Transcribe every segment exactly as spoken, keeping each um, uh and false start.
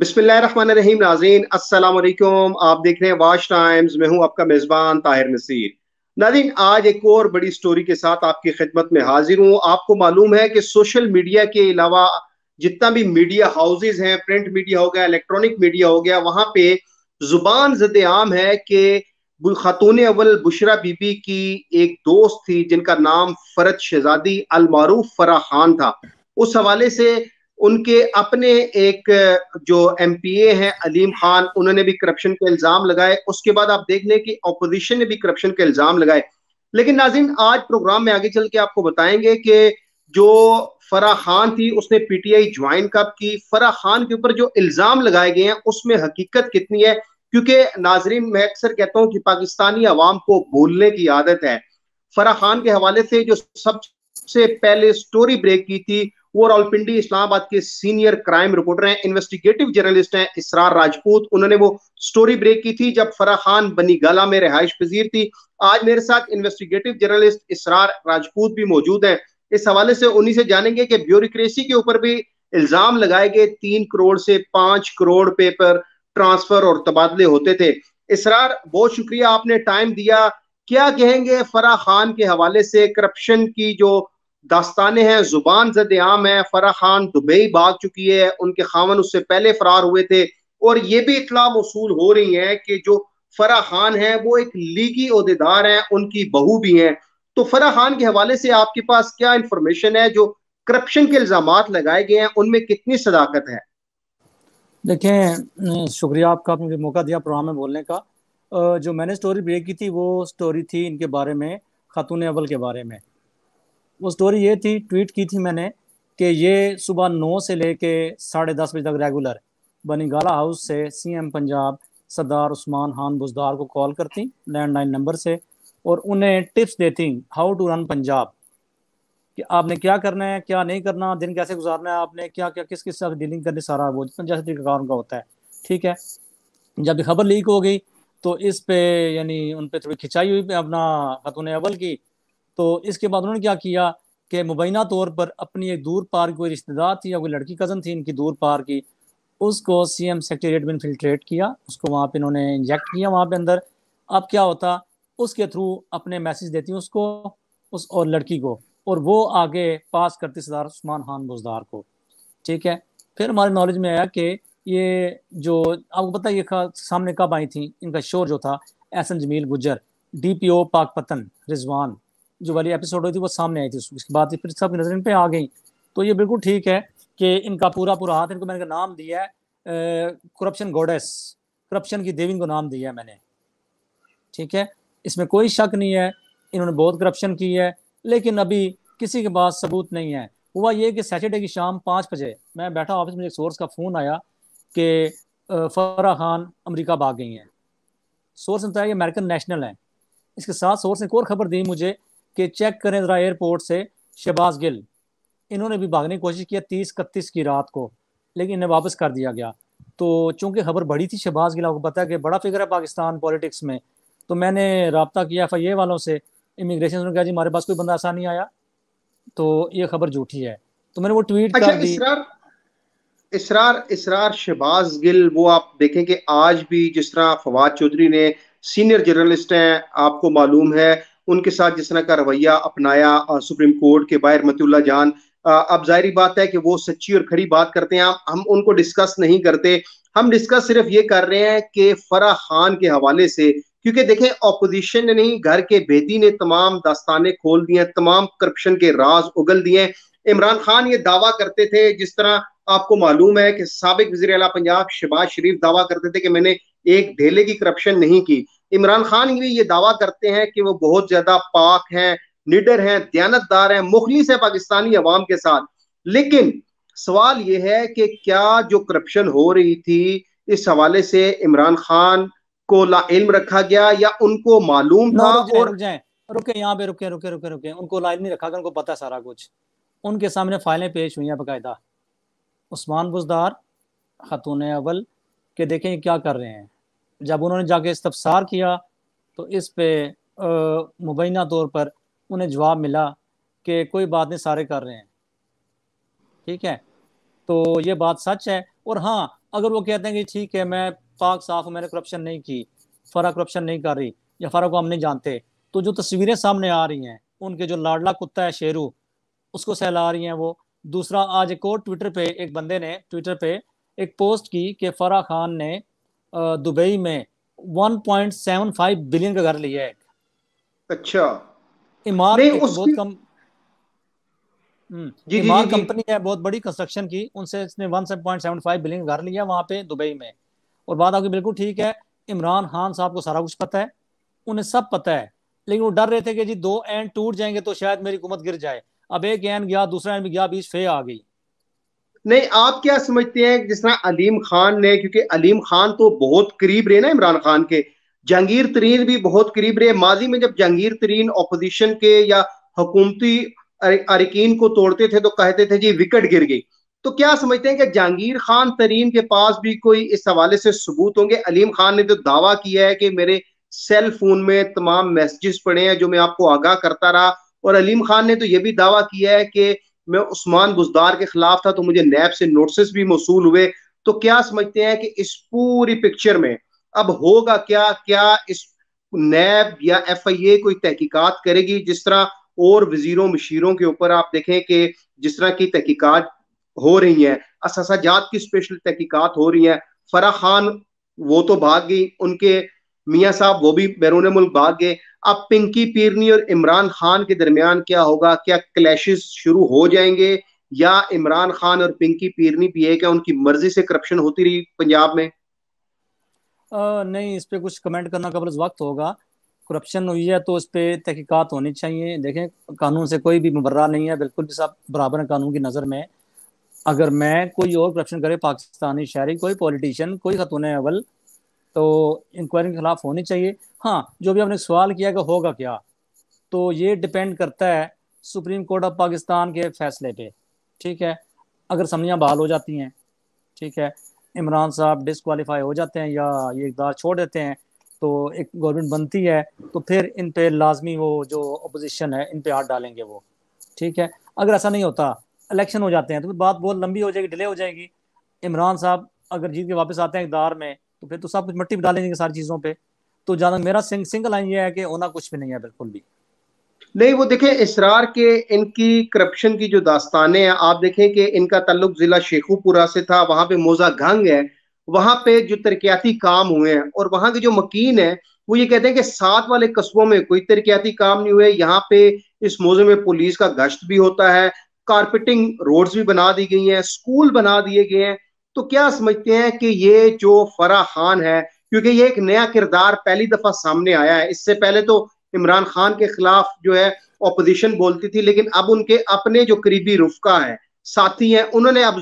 बिस्मिल्लाहिर्रहमानिर्रहीम नाज़रीन, अस्सलाम वालेकुम। आप देख रहे हैं वाश टाइम्स, मैं हूं आपका मेज़बान ताहिर नसीर। नाज़रीन, आज एक और बड़ी स्टोरी के साथ आपकी खिदमत में हाजिर हूं। आपको मालूम है कि सोशल मीडिया के अलावा जितना भी मीडिया हाउसेज हैं, प्रिंट मीडिया हो गया, इलेक्ट्रॉनिक मीडिया हो गया, वहाँ पे जुबान ज़द आम है कि खातून अव्वल बुशरा बीबी की एक दोस्त थी जिनका नाम फरत शहजादी अलमारूफ फराह खान था। उस हवाले से उनके अपने एक जो एमपीए हैं अलीम खान, उन्होंने भी करप्शन के इल्ज़ाम लगाए। उसके बाद आप देख लें कि ऑपोजिशन ने भी करप्शन के इल्ज़ाम लगाए। लेकिन नाज़रीन, आज प्रोग्राम में आगे चल के आपको बताएंगे कि जो फराह खान थी उसने पीटीआई ज्वाइन कब की, फराह खान के ऊपर जो इल्ज़ाम लगाए गए हैं उसमें हकीकत कितनी है। क्योंकि नाज़रीन, मैं अक्सर कहता हूँ कि पाकिस्तानी अवाम को भूलने की आदत है। फराह खान के हवाले से जो सबसे पहले स्टोरी ब्रेक की थी वो रावलपिंडी इस्लामाबाद के सीनियर क्राइम रिपोर्टर हैं, इन्वेस्टिगेटिव जर्नलिस्ट हैं इसरार राजपूत। उन्होंने वो स्टोरी ब्रेक की थी जब फराह खान बनीगाला में रिहाइश पजीर थी। आज मेरे साथ इन्वेस्टिगेटिव जर्नलिस्ट इसरार राजपूत भी मौजूद हैं। इस हवाले से उन्हीं से जानेंगे कि ब्यूरोक्रेसी के ऊपर भी इल्जाम लगाए गए, तीन करोड़ से पांच करोड़ पे पर ट्रांसफर और तबादले होते थे। इसरार, बहुत शुक्रिया आपने टाइम दिया। क्या कहेंगे फराह खान के हवाले से? करप्शन की जो दास्ताने हैं, जुबान ज़द आम है। फराह खान दुबई भाग चुकी है, उनके खावन उससे पहले फरार हुए थे। और ये भी इतला मौसूल हो रही है कि जो फराह खान है वो एक लीगी ओहदेदार हैं, उनकी बहू भी हैं। तो फराह खान के हवाले से आपके पास क्या इंफॉर्मेशन है? जो करप्शन के इल्जामात लगाए गए हैं उनमें कितनी सदाकत है? देखें, शुक्रिया आपका, मुझे मौका दिया प्रोग्राम में बोलने का। जो मैंने स्टोरी ब्रेक की थी वो स्टोरी थी इनके बारे में, खातून अव्वल के बारे में। वो स्टोरी ये थी, ट्वीट की थी मैंने कि ये सुबह नौ से लेके साढ़े दस बजे तक रेगुलर बनीगाला हाउस से सीएम पंजाब सरदार उस्मान खान बुजदार को कॉल करती लैंडलाइन नंबर से और उन्हें टिप्स देती हाउ टू रन पंजाब, कि आपने क्या करना है, क्या नहीं करना, दिन कैसे गुजारना है, आपने क्या क्या किस किस से डीलिंग करनी, सारा वो जैसे तरीक़ाकार उनका होता है। ठीक है, जब खबर लीक हो गई तो इस पर यानी उन पर थोड़ी खिंचाई हुई अपना खातून अव्वल की। तो इसके बाद उन्होंने क्या किया कि मुबैना तौर पर अपनी एक दूर पार कोई रिश्तेदार थी या कोई लड़की कज़न थी इनकी दूर पार की, उसको सीएम सेक्रेटेरिएट में इन्फिल्ट्रेट किया, उसको वहाँ पे इन्होंने इंजेक्ट किया वहाँ पे अंदर। अब क्या होता, उसके थ्रू अपने मैसेज देती उसको, उस और लड़की को, और वो आगे पास करती सरदार उस्मान खान बुजदार को। ठीक है, फिर हमारे नॉलेज में आया कि ये जो आपको पता है ये सामने कब आई थी, इनका शोर जो था S M Jameel Gujjar D P O Pakpattan Rizwan जो वाली एपिसोड हुई थी वो सामने आई थी। उसके बाद फिर सब नजर पे आ गई। तो ये बिल्कुल ठीक है कि इनका पूरा पूरा हाथ, इनको मैंने नाम दिया है करप्शन गॉडेस, करप्शन की देवी को नाम दिया है मैंने। ठीक है, इसमें कोई शक नहीं है, इन्होंने बहुत करप्शन की है, लेकिन अभी किसी के पास सबूत नहीं है। हुआ ये कि सैटरडे की शाम पाँच बजे मैं बैठा ऑफिस में, एक सोर्स का फ़ोन आया कि फराह खान अमरीका भाग गई हैं। सोर्स ने बताया कि अमेरिकन नेशनल हैं। इसके साथ सोर्स ने एक और ख़बर दी मुझे कि चेक करें ज़रा एयरपोर्ट से शहबाज गिल, इन्होंने भी भागने की कोशिश किया तीस इकतीस की रात को, लेकिन इन्हें वापस कर दिया गया। तो चूँकि खबर बड़ी थी, शहबाज गिल आपको पता है कि बड़ा फिगर है पाकिस्तान पॉलिटिक्स में, तो मैंने रब्ता किया एफ आई ए वालों से, इमिग्रेशन, उन्होंने कहा जी हमारे पास कोई बंदा ऐसा नहीं आया, तो ये खबर झूठी है। तो मैंने वो ट्वीट अच्छा, कर दी। इसरार, इसरार शहबाज गिल वो आप देखें कि आज भी जिस तरह फवाद चौधरी ने, सीनियर जर्नलिस्ट हैं आपको मालूम है, उनके साथ जिस तरह का रवैया अपनाया सुप्रीम कोर्ट के बाहर मतीउल्लाह जान, अब जाहिर बात है कि वो सच्ची और खरी बात करते हैं। हम उनको डिस्कस नहीं करते, हम डिस्कस सिर्फ ये कर रहे हैं कि फराह खान के हवाले से, क्योंकि देखें ऑपोजिशन ने नहीं, घर के बेदी ने तमाम दास्तानें खोल दी हैं, तमाम करप्शन के राज उगल दिए हैं। इमरान खान ये दावा करते थे, जिस तरह आपको मालूम है कि साबिक वज़ीर आला पंजाब शहबाज शरीफ दावा करते थे कि मैंने एक ढेले की करप्शन नहीं की। इमरान खान भी ये दावा करते हैं कि वो बहुत ज्यादा पाक हैं, निडर हैं, दयानतदार हैं, मुखलिस हैं पाकिस्तानी अवाम के साथ। लेकिन सवाल ये है कि क्या जो करप्शन हो रही थी इस हवाले से इमरान खान को लाइल्म रखा गया या उनको मालूम था? और रुके यहाँ पे, रुके रुके रुके रुके उनको लाइल्म नहीं रखा गया, उनको पता सारा कुछ, उनके सामने फाइलें पेश हुई हैं बाकायदा। उस्मान बुजदार खातून अव्वल के देखें क्या कर रहे हैं। जब उन्होंने जाके इस्तफसार किया तो इस पर मुबैना तौर पर उन्हें जवाब मिला कि कोई बात नहीं, सारे कर रहे हैं। ठीक है, तो ये बात सच है। और हाँ, अगर वो कहते हैं कि ठीक है मैं पाक साफ हूँ, मैंने करप्शन नहीं की, फराह करप्शन नहीं कर रही या फराह को हम नहीं जानते, तो जो तस्वीरें सामने आ रही हैं उनके जो लाडला कुत्ता है शेरू उसको सहला रही हैं वो। दूसरा, आज एक और ट्विटर पे एक बंदे ने ट्विटर पे एक पोस्ट की कि फराह खान ने दुबई में one point seven five billion का घर लिया है। अच्छा, इमार एक बहुत कम जी, इमार जी, जी, कंपनी है बहुत बड़ी कंस्ट्रक्शन की, उनसे इसने one point seven five billion का घर लिया वहाँ पे दुबई में। और बात आपकी बिल्कुल ठीक है, इमरान खान साहब को सारा कुछ पता है, उन्हें सब पता है, लेकिन वो डर रहे थे कि जी दो एंड टूट जाएंगे तो शायद मेरी हुकूमत गिर जाए। अब एक एंड गया, दूसरा एंड भी गया, बीच फे आ गई। नहीं, आप क्या समझते हैं जिस तरह अलीम खान ने, क्योंकि अलीम खान तो बहुत करीब रहे ना इमरान खान के, जहांगीर तरीन भी बहुत करीब रहे माजी में। जब जहांगीर तरीन अपोजिशन के या हुकूमती अरकान को तोड़ते थे तो कहते थे जी विकेट गिर गई। तो क्या समझते हैं कि जहांगीर खान तरीन के पास भी कोई इस हवाले से सबूत होंगे? अलीम खान ने तो दावा किया है कि मेरे सेल फोन में तमाम मैसेजेस पड़े हैं जो मैं आपको आगाह करता रहा, और अलीम खान ने तो यह भी दावा किया है कि मैं उस्मान बुज़दार के खिलाफ था तो मुझे नैब से नोटिस भी मौसूल हुए। तो क्या समझते हैं कि इस पूरी पिक्चर में अब होगा क्या? क्या इस नैब या एफ आई ए कोई तहकीकात करेगी? जिस तरह और वजीरों मशीरों के ऊपर आप देखें कि जिस तरह की तहकीकात हो रही है, असासाजात की स्पेशल तहकीकात हो रही है। फराह खान वो तो भाग गई, उनके मियाँ साहब वो भी बैरून मुल्क भाग गए। अब पिंकी पीरनी और इमरान खान के दरमियान क्या होगा? क्या क्लैशेस शुरू हो जाएंगे या इमरान खान और पिंकी पीरनी भी है, क्या उनकी मर्जी से करप्शन होती रही पंजाब में? आ, नहीं, इस पे कुछ कमेंट करना कब्ल वक्त होगा। करप्शन हुई है तो इस पे तहकीकात होनी चाहिए। देखें, कानून से कोई भी मुबर्रा नहीं है, बिल्कुल भी सब बराबर है कानून की नज़र में। अगर मैं कोई और करप्शन करे, पाकिस्तानी शहरी, कोई पॉलिटिशियन, कोई खतून अवल, तो इंक्वायरी के खिलाफ होनी चाहिए। हाँ, जो भी आपने सवाल किया कि होगा क्या, तो ये डिपेंड करता है सुप्रीम कोर्ट ऑफ पाकिस्तान के फैसले पे। ठीक है, अगर समनियाँ बहाल हो जाती हैं, ठीक है, इमरान साहब डिसक्वालीफाई हो जाते हैं या ये इकदार छोड़ देते हैं, तो एक गवर्नमेंट बनती है, तो फिर इन पे लाजमी वो जो अपोजिशन है इन पे हाथ डालेंगे वो। ठीक है, अगर ऐसा नहीं होता, इलेक्शन हो जाते हैं, तो फिर बात बहुत लंबी हो जाएगी, डिले हो जाएगी। इमरान साहब अगर जीत के वापस आते हैं इकदार में तो फिर तो सब कुछ मट्टी डाल देंगे सारी चीज़ों पे। तो ज्यादा मेरा सिंग, सिंगल लाइन ये है कि होना कुछ भी नहीं है, बिल्कुल भी नहीं। वो देखें, इसरार के इनकी करप्शन की जो दास्तानें हैं, आप देखें कि इनका ताल्लुक जिला शेखुपुरा से था, वहाँ पे मोजा घंग है, वहाँ पे जो तरक्याती काम हुए हैं, और वहाँ के जो मकीन है वो ये कहते हैं कि साथ वाले कस्बों में कोई तरक्याती काम नहीं हुए। यहाँ पे इस मौजे में पुलिस का गश्त भी होता है, कारपेटिंग रोड्स भी बना दी गई हैं, स्कूल बना दिए गए हैं। तो क्या समझते हैं कि ये जो फराह खान है, क्योंकि ये एक नया किरदार पहली दफा सामने आया है, इससे पहले तो इमरान खान के खिलाफ जो है ऑपोजिशन बोलती थी, लेकिन अब उनके अपने जो करीबी रुफका है, साथी हैं, उन्होंने अब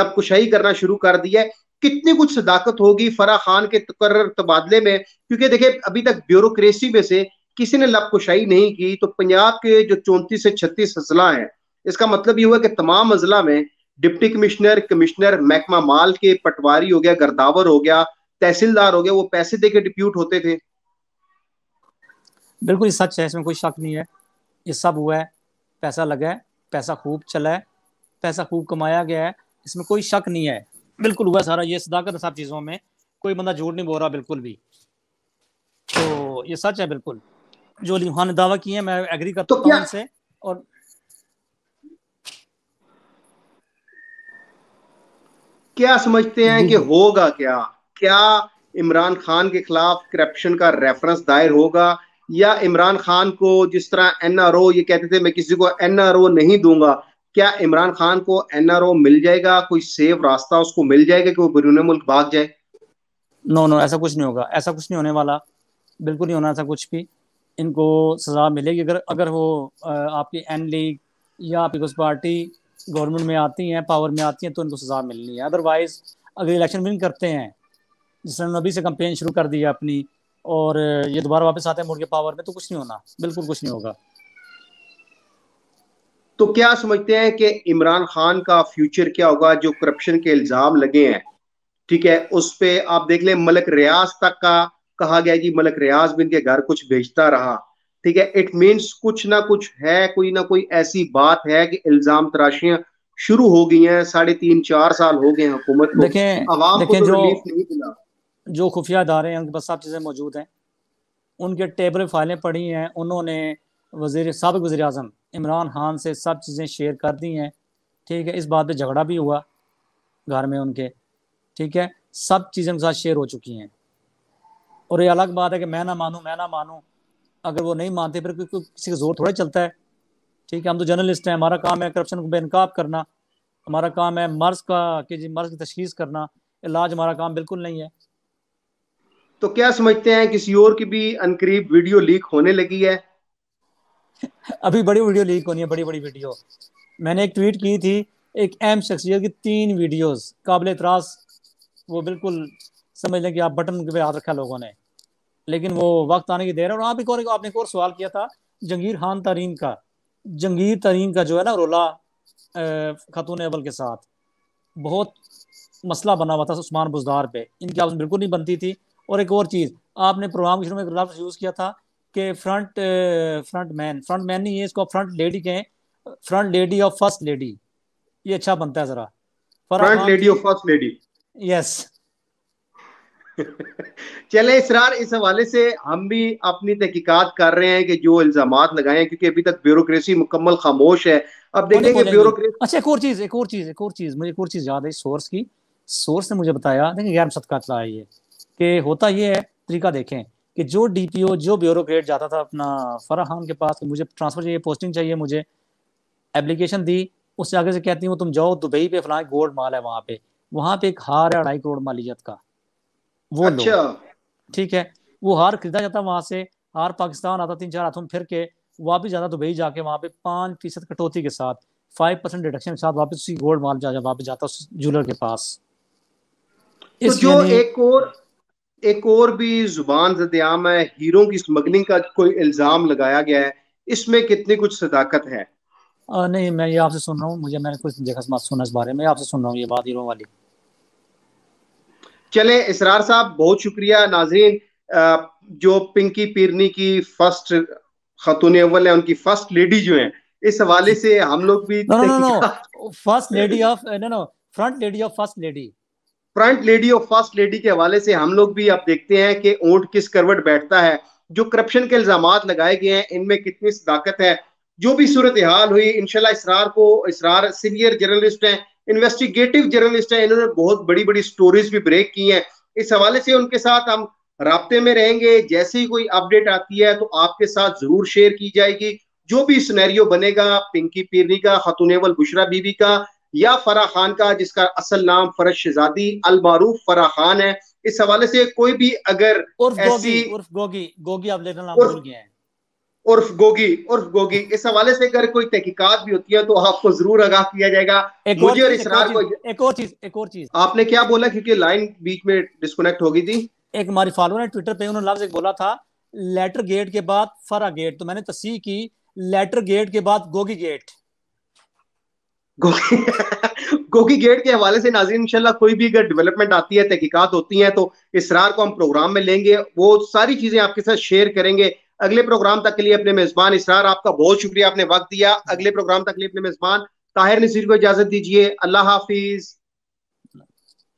लबकुशाही करना शुरू कर दिया है। कितनी कुछ सदाकत होगी फराह खान के तकर्रर तबादले में, क्योंकि देखिए अभी तक ब्यूरोक्रेसी में से किसी ने लबकुशाही नहीं की। तो पंजाब के जो चौंतीस से छत्तीस अजला हैं, इसका मतलब ये हुआ कि तमाम अजला में डिप्टी कमिश्नर, कमिश्नर महकमा माल के, पटवारी हो गया, गर्दावर हो गया, तहसीलदार हो गया, वो पैसे देके डिप्यूट होते थे। बिल्कुल ये सच है, इसमें कोई शक नहीं है, ये सब हुआ है, पैसा लगा है, पैसा खूब चला है, पैसा खूब कमाया गया है, इसमें कोई शक नहीं है, बिल्कुल हुआ सारा। ये सदाकत है सब चीज़ों में, कोई बंदा झूठ नहीं बोल रहा बिल्कुल भी, तो ये सच है बिल्कुल। जो अलीम खान ने दावा किए हैं मैं एग्री करता हूँ उनसे। और क्या समझते हैं कि होगा क्या? क्या इमरान खान के खिलाफ करप्शन का रेफरेंस दायर होगा, या इमरान खान को जिस तरह एन आर ओ, ये कहते थे मैं किसी को एन आर ओ नहीं दूंगा, क्या इमरान खान को एन आर ओ मिल जाएगा? कोई सेफ रास्ता उसको मिल जाएगा कि वो बैरून मुल्क भाग जाए? नो नो, ऐसा कुछ नहीं होगा, ऐसा कुछ नहीं होने वाला, बिल्कुल नहीं होना ऐसा कुछ भी। इनको सजा मिलेगी अगर अगर वो आपकी एन लीग या पीपल्स पार्टी गवर्नमेंट में आती हैं, पावर में आती हैं, तो इनको सजा मिलनी है। अदरवाइज अगर इलेक्शन विन करते हैं, जिसने नबी से कंपेन शुरू कर दिया अपनी, और ये दोबारा वापस आते हैं मुड़ के पावर में, तो कुछ नहीं होना, बिल्कुल कुछ नहीं होगा। तो क्या समझते हैं कि इमरान खान का फ्यूचर क्या होगा? जो करप्शन के इल्जाम लगे हैं, ठीक है, उस पर आप देख लें, मलिक रियाज तक का कहा गया जी, मलिक रियाज भी इनके घर कुछ भेजता रहा। ठीक है, इट मीन्स कुछ ना कुछ है, कोई ना कोई ऐसी बात है कि इल्जाम तराशियां शुरू हो गई हैं, साढ़े तीन चार साल हो गए हैं हुकूमत को। देखें, आवाम देखें, को तो रिलीफ नहीं मिला। जो खुफिया अदारे हैं उनके पास सब चीज़ें मौजूद हैं, उनके टेबल फाइलें पड़ी हैं, उन्होंने वज़ीर साबिक़ वज़ीर आज़म इमरान खान से सब चीज़ें शेयर कर दी हैं। ठीक है, इस बात पर झगड़ा भी हुआ घर में उनके, ठीक है, सब चीज़ें उनके साथ शेयर हो चुकी हैं। और ये अलग बात है कि मैं ना मानूँ मैं ना मानूँ, अगर वो नहीं मानते फिर किसी का जोर थोड़ा चलता है। ठीक है, हम तो जर्नलिस्ट हैं, हमारा काम है करप्शन को बेनकाब करना, हमारा काम है मर्ज का कि जी मर्ज की तशखीस करना, इलाज हमारा काम बिल्कुल नहीं है। तो क्या समझते हैं किसी और की भी अनकरीब वीडियो लीक होने लगी है? अभी बड़ी वीडियो लीक होनी है, बड़ी बड़ी वीडियो। मैंने एक ट्वीट की थी, एक अहम शख्सियत की तीन वीडियोस काबिल एतराज, वो बिल्कुल समझ लें कि आप बटन के पे हाथ रखा लोगों ने, लेकिन वो वक्त आने की देर है। और आप एक और आपने एक और सवाल किया था जहांगीर खान तरीन का, जहांगीर तरीन का जो है ना रोला खातून अवल के साथ बहुत मसला बना हुआ था उस्मान बुजदार पे, इनकी आपस में बिल्कुल नहीं बनती थी। और एक और चीज़, आपने प्रोग्राम के शुरू में एक लफ्ज़ यूज़ किया था कि front front man front man नहीं है, इसको फ्रंट लेडी कहें, फ्रंट लेडी और फर्स्ट लेडी, ये अच्छा बनता है ज़रा, फ्रंट लेडी और फर्स्ट लेडी, यस। चले इसरार, इस हवाले से हम भी अपनी तहकीकात कर रहे हैं कि जो इल्जामात लगाए हैं, क्योंकि अभी तक ब्यूरोक्रेसी मुकम्मल खामोश है। अब देखेंगे ब्यूरोक्रेसी। अच्छा, एक और चीज़ एक और चीज़ एक और चीज़ मुझे एक और चीज़ याद है, सोर्स की सोर्स ने मुझे बताया, देखिए गैर मुसद्दक़ का ये कि होता ये है, तरीका देखें कि जो डी पी ओ जो ब्यूरोक्रेट जाता था अपना फराह खान के पास कि मुझे ट्रांसफ़र चाहिए, पोस्टिंग चाहिए, मुझे एप्लीकेशन दी, उससे आगे से कहती हूँ तुम जाओ दुबई पे फलां गोल्ड माल है, वहाँ पे वहाँ पे एक हार है अढ़ाई करोड़ मालियत का, वो अच्छा। ठीक है, वो हार खरीदा जाता वहाँ से, हार पाकिस्तान आता तीन चार हाथों में फिर के वापस जाता दुबई जाके, वहाँ पे पाँच फीसद कटौती के साथ फाइव परसेंट डिडक्शन के साथ वापस उसी गोल्ड माल जा वापस जाता उस ज्वेलर के पास। तो जो एक और एक और भी जुबान ज़द-ए-आम है, हीरों की स्मगलिंग का कोई इल्जाम लगाया गया है, इसमें कितनी कुछ सदाकत है? आ, नहीं, मैं ये आपसे सुन रहा हूँ, मुझे मैंने कुछ देखा सुना इस बारे में, आपसे सुन रहा हूँ ये बात हीरों वाली। चले इसरार साहब, बहुत शुक्रिया। नाजरीन, जो पिंकी पीरनी की फर्स्ट खातून अव्वल है, उनकी फर्स्ट लेडी जो है, इस हवाले से हम लोग भी no no no first lady of no no front lady of first lady front lady of first lady के हवाले से हम लोग भी आप देखते हैं कि ऊँट किस करवट बैठता है। जो करप्शन के इल्जामात लगाए गए हैं इनमें कितनी सदाकत है। जो भी सूरत हाल हुई, इंशाल्लाह इसरार को, इसरार सीनियर जर्नलिस्ट हैं, इन्वेस्टिगेटिव जर्नलिस्ट हैं, इन्होंने बहुत बड़ी बड़ी स्टोरीज भी ब्रेक की हैं, इस हवाले से उनके साथ हम राब्ते में रहेंगे। जैसे ही कोई अपडेट आती है तो आपके साथ जरूर शेयर की जाएगी। जो भी सिनेरियो बनेगा, पिंकी पीरनी का, खातून-ए-अव्वल बुशरा बीबी का, या फराह खान का, जिसका असल नाम फरज शहजादी अल मारूफ फराह खान है, इस हवाले से कोई भी अगर ऐसी उर्फ गोगी गोगी आप लेना नाम भूल गए हैं उर्फ गोगी उर्फ गोगी इस हवाले से अगर कोई तहकीकात भी होती है तो आपको जरूर आगाह किया जाएगा। मुझे और इसरार को एक और चीज एक और चीज आपने क्या बोला, क्योंकि लाइन बीच में डिस्कनेक्ट हो गई थी। एक हमारी फॉलोअर ने ट्विटर पे उन्होंने लफ्ज एक बोला था, लेटर गेट के बाद फरा गेट, तो मैंने तस्दीक की, लेटर गेट के बाद गोगी गेट गोगी गोगी गेट के हवाले से नाज़रीन इंशाल्लाह कोई भी अगर डेवलपमेंट आती है, तहकीकात होती है, तो इसरार को हम प्रोग्राम में लेंगे, वो सारी चीजें आपके साथ शेयर करेंगे। अगले प्रोग्राम तक के लिए अपने मेजबान इसरार, आपका बहुत शुक्रिया, आपने वक्त दिया। अगले प्रोग्राम तक के लिए अपने मेजबान ताहिर नसीर को इजाजत दीजिए। अल्लाह हाफिज।